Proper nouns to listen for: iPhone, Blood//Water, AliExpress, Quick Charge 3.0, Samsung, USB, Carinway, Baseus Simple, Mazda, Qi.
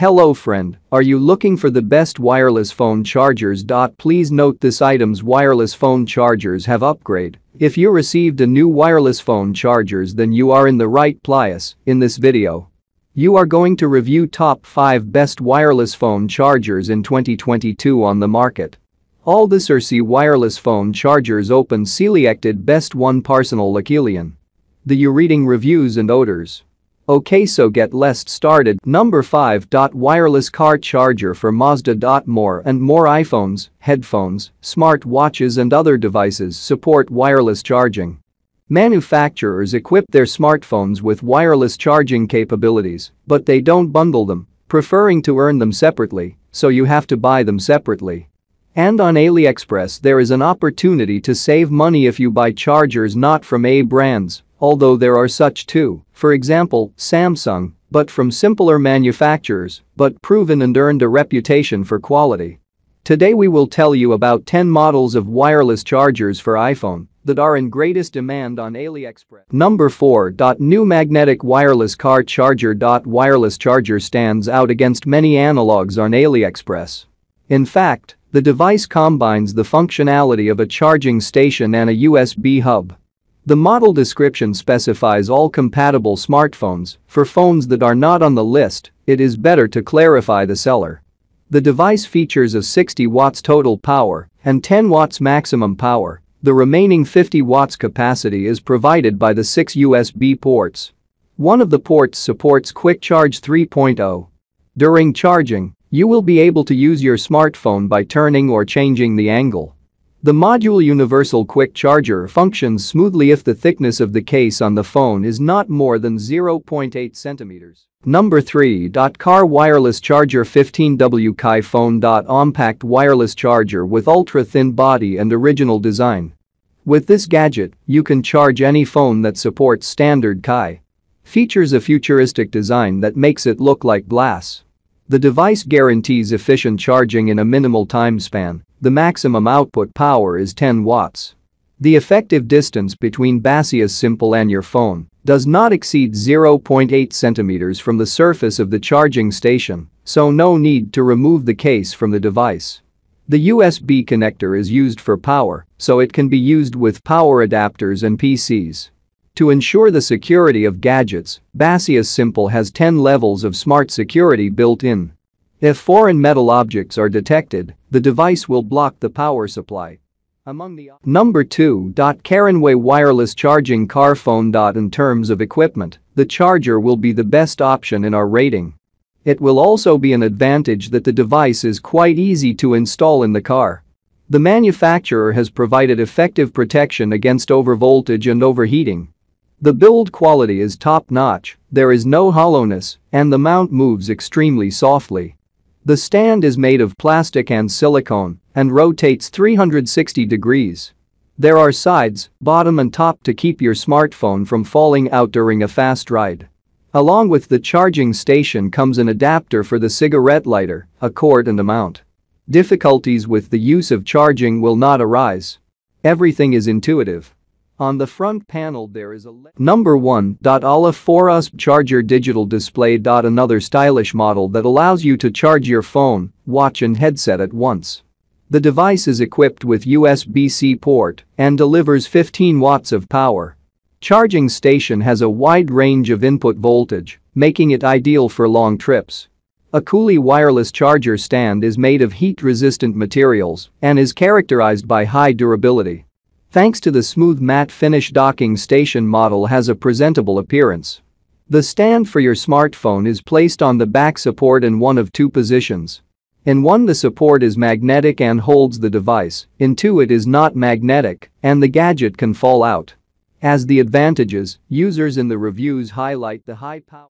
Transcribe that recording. Hello friend, are you looking for the best wireless phone chargers? Please note this item's wireless phone chargers have upgrade. If you received a new wireless phone chargers, then you are in the right place. In this video, you are going to review top 5 best wireless phone chargers in 2022 on the market. All the Circe wireless phone chargers open selected best one personal location. The you reading reviews and orders. Okay, so get let's started. Number 5. Wireless car charger for Mazda. More and more iPhones, headphones, smart watches and other devices support wireless charging. Manufacturers equip their smartphones with wireless charging capabilities, but they don't bundle them, preferring to earn them separately, so you have to buy them separately. And on AliExpress there is an opportunity to save money if you buy chargers not from A brands, although there are such too, for example, Samsung, but from simpler manufacturers, but proven and earned a reputation for quality. Today we will tell you about 10 models of wireless chargers for iPhone that are in greatest demand on AliExpress. Number 4. New magnetic wireless car charger. Wireless charger stands out against many analogs on AliExpress. In fact, the device combines the functionality of a charging station and a USB hub. The model description specifies all compatible smartphones. For phones that are not on the list, it is better to clarify the seller. The device features a 60 watts total power and 10 watts maximum power. The remaining 50 watts capacity is provided by the 6 USB ports. One of the ports supports Quick Charge 3.0. During charging, you will be able to use your smartphone by turning or changing the angle. The module universal quick charger functions smoothly if the thickness of the case on the phone is not more than 0.8 centimeters. Number 3. Car wireless charger 15W Kai phone. Compact wireless charger with ultra-thin body and original design. With this gadget, you can charge any phone that supports standard Kai. Features a futuristic design that makes it look like glass. The device guarantees efficient charging in a minimal time span. The maximum output power is 10 watts. The effective distance between Baseus Simple and your phone does not exceed 0.8 centimeters from the surface of the charging station, so no need to remove the case from the device. The USB connector is used for power, so it can be used with power adapters and PCs. To ensure the security of gadgets, Baseus Simple has 10 levels of smart security built in. If foreign metal objects are detected, the device will block the power supply. Among the Number 2. Carinway wireless charging car phone. In terms of equipment, the charger will be the best option in our rating. It will also be an advantage that the device is quite easy to install in the car. The manufacturer has provided effective protection against overvoltage and overheating. The build quality is top-notch, there is no hollowness, and the mount moves extremely softly. The stand is made of plastic and silicone and rotates 360 degrees. There are sides, bottom and top to keep your smartphone from falling out during a fast ride. Along with the charging station comes an adapter for the cigarette lighter, a cord and a mount. Difficulties with the use of charging will not arise. Everything is intuitive. On the front panel there is a Number 1. Ala 4USB charger digital display. Another stylish model that allows you to charge your phone, watch and headset at once. The device is equipped with USB-C port and delivers 15 watts of power. Charging station has a wide range of input voltage, making it ideal for long trips. A Cooley wireless charger stand is made of heat-resistant materials and is characterized by high durability. Thanks to the smooth matte finish, docking station model has a presentable appearance. The stand for your smartphone is placed on the back support in one of two positions. In one, the support is magnetic and holds the device, in two, it is not magnetic and the gadget can fall out. As the advantages, users in the reviews highlight the high power.